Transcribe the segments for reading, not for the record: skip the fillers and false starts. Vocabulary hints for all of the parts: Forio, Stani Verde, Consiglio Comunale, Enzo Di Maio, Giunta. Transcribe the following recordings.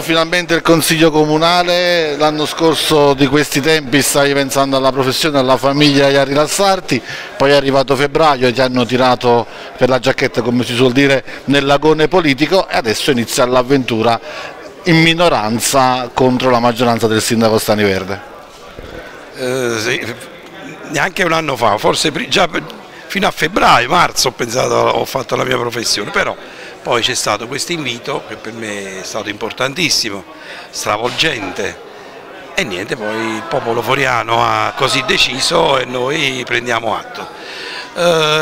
Finalmente il Consiglio Comunale, l'anno scorso di questi tempi stavi pensando alla professione, alla famiglia e a rilassarti, poi è arrivato febbraio e ti hanno tirato per la giacchetta, come si suol dire, nel lagone politico e adesso inizia l'avventura in minoranza contro la maggioranza del sindaco Stani Verde. Sì, neanche un anno fa, forse già fino a febbraio, marzo ho fatto la mia professione, però poi c'è stato questo invito che per me è stato importantissimo, stravolgente e niente, poi il popolo foriano ha così deciso e noi prendiamo atto.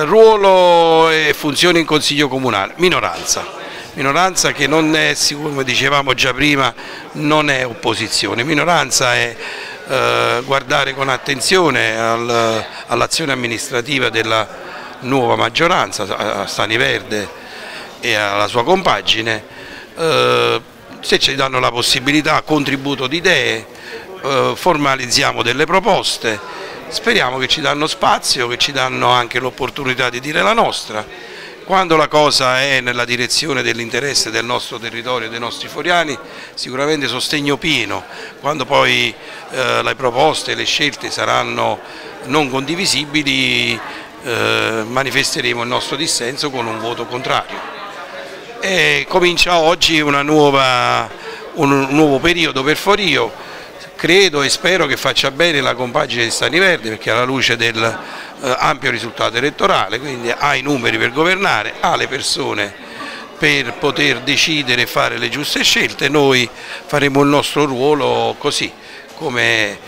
Ruolo e funzione in Consiglio Comunale, minoranza che non è, come dicevamo già prima, non è opposizione, minoranza è guardare con attenzione all'azione amministrativa della nuova maggioranza, a Stani Verde e alla sua compagine, se ci danno la possibilità, contributo di idee, formalizziamo delle proposte, speriamo che ci danno spazio, che ci danno anche l'opportunità di dire la nostra. Quando la cosa è nella direzione dell'interesse del nostro territorio e dei nostri foriani, sicuramente sostegno pieno. Quando poi le proposte e le scelte saranno non condivisibili, manifesteremo il nostro dissenso con un voto contrario. E comincia oggi un nuovo periodo per Forio, credo e spero che faccia bene la compagine di Stani Verde, perché alla luce dell'ampio risultato elettorale, quindi ha i numeri per governare, ha le persone per poter decidere e fare le giuste scelte, noi faremo il nostro ruolo così come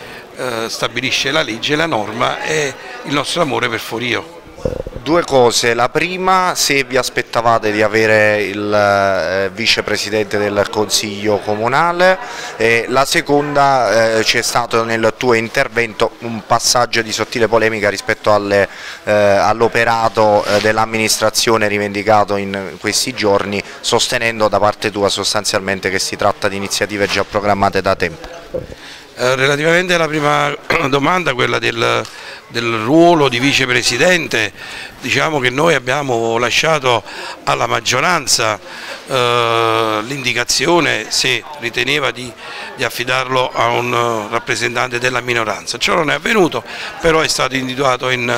stabilisce la legge, la norma e il nostro amore per Forio. Due cose, la prima, se vi aspettavate di avere il vicepresidente del Consiglio Comunale, la seconda, c'è stato nel tuo intervento un passaggio di sottile polemica rispetto all'operato dell'amministrazione rivendicato in questi giorni, sostenendo da parte tua sostanzialmente che si tratta di iniziative già programmate da tempo. Relativamente alla prima domanda, quella del ruolo di vicepresidente, diciamo che noi abbiamo lasciato alla maggioranza l'indicazione se riteneva di affidarlo a un rappresentante della minoranza. Ciò non è avvenuto, però è stato individuato in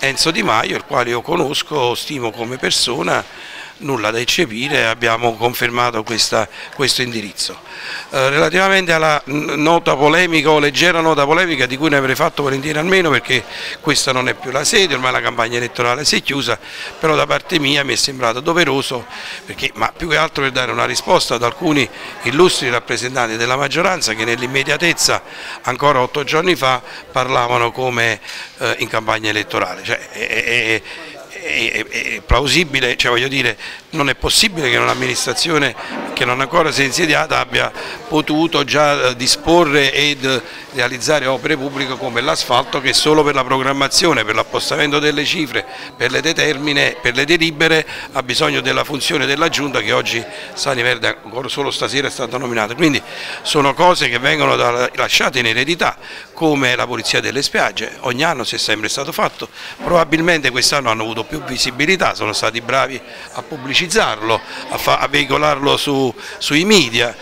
Enzo Di Maio, il quale io conosco, stimo come persona, nulla da eccepire, abbiamo confermato questo indirizzo. Relativamente alla nota polemica o leggera nota polemica, di cui ne avrei fatto volentieri almeno, perché questa non è più la sede, ormai la campagna elettorale si è chiusa, però da parte mia mi è sembrato doveroso, perché, ma più che altro per dare una risposta ad alcuni illustri rappresentanti della maggioranza che nell'immediatezza ancora 8 giorni fa parlavano come in campagna elettorale. Cioè, è plausibile, cioè voglio dire, non è possibile che un'amministrazione che non ancora si è insediata abbia potuto già disporre ed realizzare opere pubbliche come l'asfalto, che solo per la programmazione, per l'appostamento delle cifre, per le determine, per le delibere ha bisogno della funzione della Giunta, che oggi Stani Verde ancora solo stasera è stata nominata. Quindi sono cose che vengono lasciate in eredità, come la pulizia delle spiagge, ogni anno si è sempre stato fatto, probabilmente quest'anno hanno avuto più visibilità, sono stati bravi a pubblicizzarlo, a veicolarlo sui media,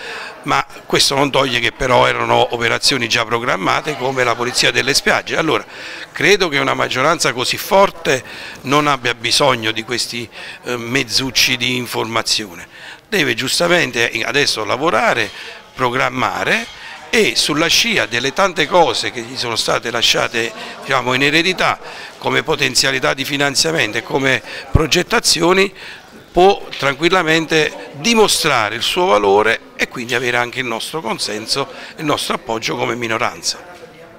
ma questo non toglie che però erano operazioni già programmate, come la pulizia delle spiagge. Allora credo che una maggioranza così forte non abbia bisogno di questi mezzucci di informazione, deve giustamente adesso lavorare, programmare e sulla scia delle tante cose che gli sono state lasciate, diciamo, in eredità come potenzialità di finanziamento e come progettazioni, può tranquillamente dimostrare il suo valore e quindi avere anche il nostro consenso e il nostro appoggio come minoranza.